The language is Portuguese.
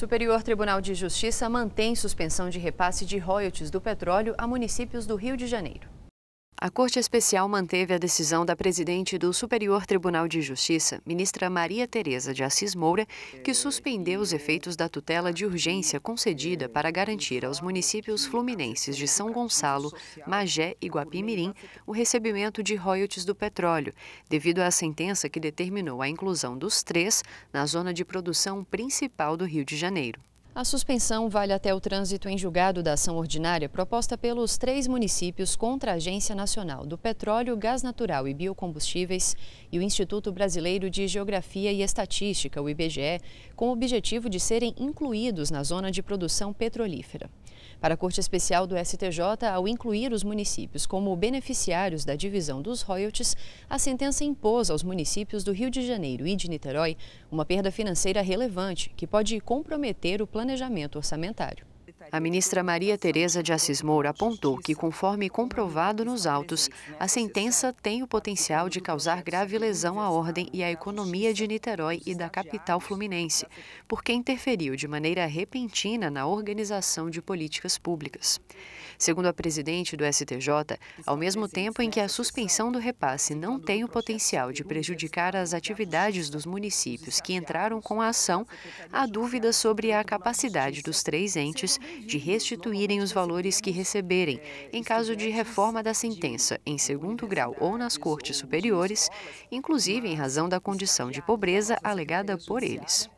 Superior Tribunal de Justiça mantém suspensão de repasse de royalties do petróleo a municípios do Rio de Janeiro. A Corte Especial manteve a decisão da presidente do Superior Tribunal de Justiça, ministra Maria Thereza de Assis Moura, que suspendeu os efeitos da tutela de urgência concedida para garantir aos municípios fluminenses de São Gonçalo, Magé e Guapimirim o recebimento de royalties do petróleo, devido à sentença que determinou a inclusão dos três na zona de produção principal do Rio de Janeiro. A suspensão vale até o trânsito em julgado da ação ordinária proposta pelos três municípios contra a Agência Nacional do Petróleo, Gás Natural e Biocombustíveis e o Instituto Brasileiro de Geografia e Estatística, o IBGE, com o objetivo de serem incluídos na zona de produção petrolífera. Para a Corte Especial do STJ, ao incluir os municípios como beneficiários da divisão dos royalties, a sentença impôs aos municípios do Rio de Janeiro e de Niterói uma perda financeira relevante, que pode comprometer o planejamento orçamentário. A ministra Maria Thereza de Assis Moura apontou que, conforme comprovado nos autos, a sentença tem o potencial de causar grave lesão à ordem e à economia de Niterói e da capital fluminense, porque interferiu de maneira repentina na organização de políticas públicas. Segundo a presidente do STJ, ao mesmo tempo em que a suspensão do repasse não tem o potencial de prejudicar as atividades dos municípios que entraram com a ação, há dúvidas sobre a capacidade dos três entes de restituírem os valores que receberem, em caso de reforma da sentença, em segundo grau ou nas cortes superiores, inclusive em razão da condição de pobreza alegada por eles.